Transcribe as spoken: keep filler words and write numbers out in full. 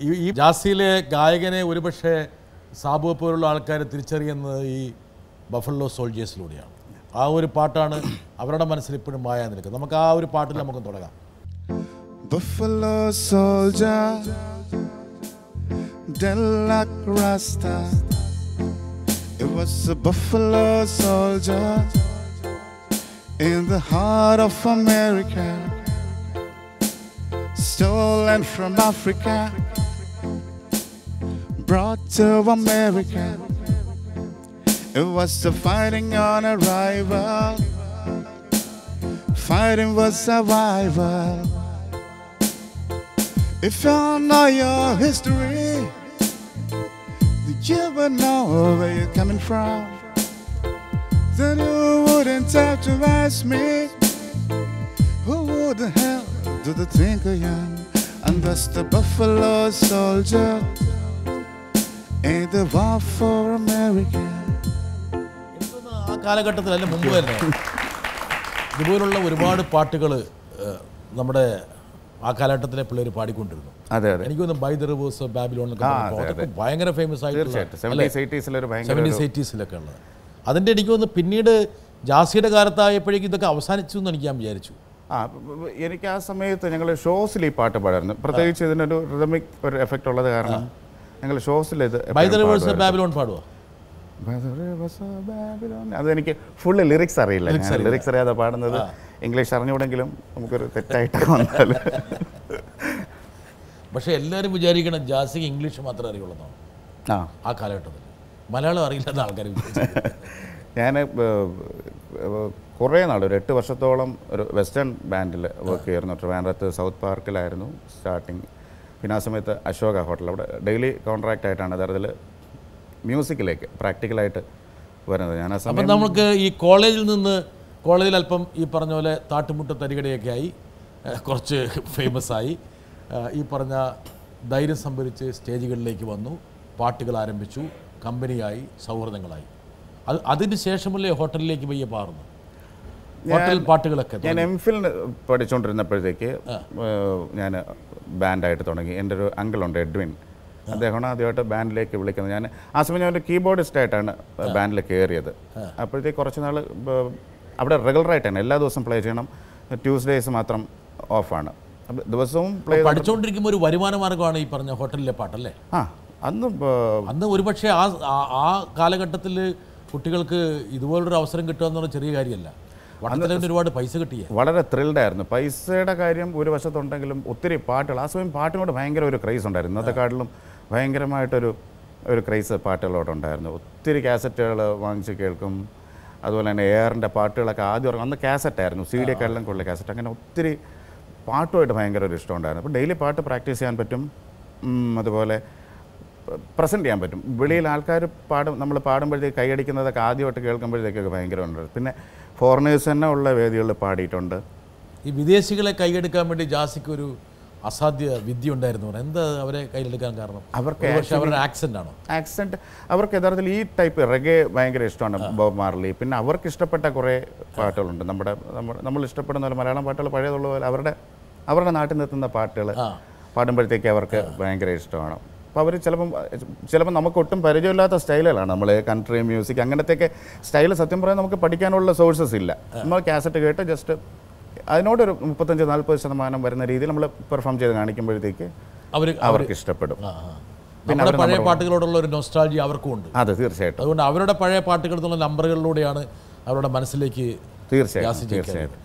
ഈ ജാസിയിലെ ഗായകനെ ഒരുപക്ഷേ സാബു പോലുള്ള ആൾക്കാരെ തിരിച്ചറിയുന്നത് ഈ ബഫലോ സോൾജേഴ്സിലൂടെയാണ്. ആ ഒരു പാട്ടാണ് അവരുടെ മനസ്സിൽ ഇപ്പോഴും മായ നിൽക്കുന്നത്. നമുക്ക് ആ ഒരു പാട്ടിൽ നമുക്ക് തുടങ്ങാം. Buffalo Soldier, Dela Crasta. It was a Buffalo Soldier in the heart of America, stolen from Africa, brought to America. It was the fighting on arrival, fighting was survival. If you know your history, you would know where you're coming from. Then you wouldn't have to ask me, who would the hell do the thing I am? And that's the Buffalo Soldier in the war for America. കാലഘട്ടത്തിൽ അതിന് മുമ്പ് തന്നെ ഇതുപോലുള്ള ഒരുപാട് പാട്ടുകൾ നമ്മുടെ ആ കാലഘട്ടത്തിലെ പിള്ളേർ പാടിക്കൊണ്ടിരുന്നു. അതെ അതെ, എനിക്ക് by the rivers of Babylon ഭയങ്കര ഫേമസ് ആയിട്ടുള്ള ഉള്ളത്. അതിൻ്റെ എനിക്ക് തോന്നുന്നു പിന്നീട് ജാസിയുടെ കാലത്തായപ്പോഴേക്കും ഇതൊക്കെ അവസാനിച്ചു എന്ന് എനിക്ക് ഞാൻ വിചാരിച്ചു. ആ എനിക്ക് ആ സമയത്ത് ഞങ്ങൾ ഷോസിൽ ഈ പാട്ട് പാടായിരുന്നു. പ്രത്യേകിച്ച് ഇതിനൊരു റിഥമിക് ഒരു എഫക്റ്റ് ഉള്ളത് കാരണം ഞങ്ങൾ ഷോസിൽ ഇത് by the rivers of Babylon പാടുക. അതെനിക്ക് ഫുള്ള് ലിറിക്സ് അറിയില്ല, ലിറിക്സ് അറിയാതെ പാടുന്നത്. ഇംഗ്ലീഷ് അറിഞ്ഞുകൂടെങ്കിലും നമുക്കൊരു തെറ്റായിട്ട് വന്നാൽ. പക്ഷെ എല്ലാവരും വിചാരിക്കണം ജാസിക്ക് ഇംഗ്ലീഷ് മാത്രമേ അറിയുള്ളൂ. ആ ആ കാലഘട്ടത്തിൽ മലയാളം അറിയില്ലാത്ത ആൾക്കാർ. ഞാൻ കുറേ നാൾ ഒരു എട്ട് വർഷത്തോളം ഒരു വെസ്റ്റേൺ ബാൻഡിൽ വർക്ക് ചെയ്യായിരുന്നു. ട്രിവാൻഡ്രത്ത് സൗത്ത് പാർക്കിലായിരുന്നു സ്റ്റാർട്ടിങ്. പിന്നെ ആ സമയത്ത് അശോക ഹോട്ടൽ, അവിടെ ഡെയിലി കോൺട്രാക്ട് ആയിട്ടാണ് യഥാർത്ഥത്തിൽ മ്യൂസിക്കിലേക്ക് പ്രാക്ടിക്കലായിട്ട് വരുന്നത്. ഞാൻ ആ സമയം നമുക്ക് ഈ കോളേജിൽ നിന്ന് കോളേജിൽ അല്പം ഈ പറഞ്ഞ പോലെ താട്ടുമുട്ട തരികടയൊക്കെ ആയി കുറച്ച് ഫേമസ് ആയി. ഈ പറഞ്ഞ ധൈര്യം സംഭരിച്ച് സ്റ്റേജുകളിലേക്ക് വന്നു, പാട്ടുകൾ ആരംഭിച്ചു, കമ്പനിയായി, സൗഹൃദങ്ങളായി. അത് അതിന് ശേഷമല്ലേ ഹോട്ടലിലേക്ക് പയ്യെ പാർന്നു ഹോട്ടൽ പാട്ടുകളൊക്കെ. ഞാൻ എം ഫിൽ പഠിച്ചുകൊണ്ടിരുന്നപ്പോഴത്തേക്ക് ഞാൻ ബാൻഡായിട്ട് തുടങ്ങി. എൻ്റെ ഒരു അങ്കിളുണ്ട് എഡ്വിൻ, അദ്ദേഹമാണ് ആദ്യമായിട്ട് ബാൻഡിലേക്ക് വിളിക്കുന്നത്. ഞാൻ ആ സമയം ഞാനൊരു കീബോർഡിസ്റ്റായിട്ടാണ് ബാൻഡിൽ കയറിയത്. അപ്പോഴത്തേക്ക് കുറച്ച് നാൾ അവിടെ റെഗുലറായിട്ടാണ്, എല്ലാ ദിവസവും പ്ലേ ചെയ്യണം, ട്യൂസ്ഡേയ്സ് മാത്രം ഓഫാണ്. അപ്പം ദിവസവും പ്ലേ പഠിച്ചുകൊണ്ടിരിക്കുമ്പോൾ ഒരു വരുമാന മാർഗ്ഗമാണ് ഈ പറഞ്ഞ ഹോട്ടലിലെ പാട്ടല്ലേ. ആ അന്ന് അന്ന് ഒരുപക്ഷെ ആ ആ കാലഘട്ടത്തിൽ കുട്ടികൾക്ക് ഇതുപോലൊരു അവസരം കിട്ടുക എന്നുള്ള ചെറിയ കാര്യമല്ല. ഒരുപാട് പൈസ കിട്ടിയ വളരെ ത്രിൽഡ് ആയിരുന്നു. പൈസയുടെ കാര്യം ഒരു വശത്തുണ്ടെങ്കിലും ഒത്തിരി പാട്ടുകൾ ആ സമയം പാട്ടിനോട് ഭയങ്കര ഒരു ക്രൈസ് ഉണ്ടായിരുന്നു. ഇന്നത്തെക്കാട്ടിലും ഭയങ്കരമായിട്ടൊരു ഒരു ക്രൈസ് പാട്ടുകളോടുണ്ടായിരുന്നു. ഒത്തിരി കാസറ്റുകൾ വാങ്ങിച്ച് കേൾക്കും. അതുപോലെ തന്നെ എയറിൻ്റെ പാട്ടുകളൊക്കെ ആദ്യം ഇറങ്ങും. അന്ന് കാസറ്റായിരുന്നു, സി ഡി എക്കാളിലും കൂടുതൽ കാസറ്റ്. അങ്ങനെ ഒത്തിരി പാട്ടുമായിട്ട് ഭയങ്കര ഒരു ഇഷ്ടമുണ്ടായിരുന്നു. അപ്പോൾ ഡെയിലി പാട്ട് പ്രാക്ടീസ് ചെയ്യാൻ പറ്റും, അതുപോലെ പ്രസൻറ്റ് ചെയ്യാൻ പറ്റും. വെളിയിൽ ആൾക്കാർ പാടും, നമ്മൾ പാടുമ്പോഴത്തേക്ക് കൈയടിക്കുന്നതൊക്കെ ആദ്യമായിട്ട് കേൾക്കുമ്പോഴത്തേക്കൊക്കെ ഭയങ്കര ഉണ്ടായിരുന്നു. പിന്നെ ഫോറിനേഴ്സ് തന്നെ ഉള്ള വേദികളിൽ പാടിയിട്ടുണ്ട്. ഈ വിദേശികളെ കൈയ്യെടുക്കാൻ വേണ്ടി ജാസിക്കൊരു അസാധ്യ വിദ്യ ഉണ്ടായിരുന്നു. എന്താ അവരെ കയ്യിലെടുക്കാൻ കാരണം? അവർക്ക് അവരുടെ ആക്സെൻ്റ് ആണോ? ആക്സെൻ്റ് അവർക്ക് യഥാർത്ഥത്തിൽ ഈ ടൈപ്പ് റെഗെ ഭയങ്കര ഇഷ്ടമാണ്, ബോബ് മാർലി. പിന്നെ അവർക്ക് ഇഷ്ടപ്പെട്ട കുറേ പാട്ടുകളുണ്ട്. നമ്മുടെ നമ്മൾ ഇഷ്ടപ്പെടുന്ന പോലെ മലയാളം പാട്ടുകൾ പഴയതുള്ള പോലെ അവരുടെ അവരുടെ നാട്ടിൽ നിന്നെത്തുന്ന പാട്ടുകൾ പാടുമ്പോഴത്തേക്ക് അവർക്ക് ഭയങ്കര ഇഷ്ടമാണ്. അപ്പോൾ അവർ ചിലപ്പം ചിലപ്പോൾ നമുക്ക് ഒട്ടും പരിചയമില്ലാത്ത സ്റ്റൈലുകളാണ് നമ്മൾ കൺട്രി മ്യൂസിക് അങ്ങനത്തെയൊക്കെ സ്റ്റൈൽ. സത്യം പറയാൻ നമുക്ക് പഠിക്കാനുള്ള സോഴ്സസ് ഇല്ല. നമ്മൾ കാസറ്റ് കേട്ട് ജസ്റ്റ് അതിനോടൊരു മുപ്പത്തഞ്ച് നാൽപ്പത് ശതമാനം വരുന്ന രീതിയിൽ നമ്മൾ പെർഫോം ചെയ്ത് കാണിക്കുമ്പോഴത്തേക്ക് അവർ അവർക്ക് ഇഷ്ടപ്പെടും. പിന്നെ പഴയ പാട്ടുകളോടുള്ള ഒരു നൊസ്റ്റാൾജിയ അവർക്കും ഉണ്ട്. അതെ, തീർച്ചയായിട്ടും. അതുകൊണ്ട് അവരുടെ പഴയ പാട്ടുകൾ എന്നുള്ള നമ്പറുകളിലൂടെയാണ് അവരുടെ മനസ്സിലേക്ക് തീർച്ചയായിട്ടും തീർച്ചയായിട്ടും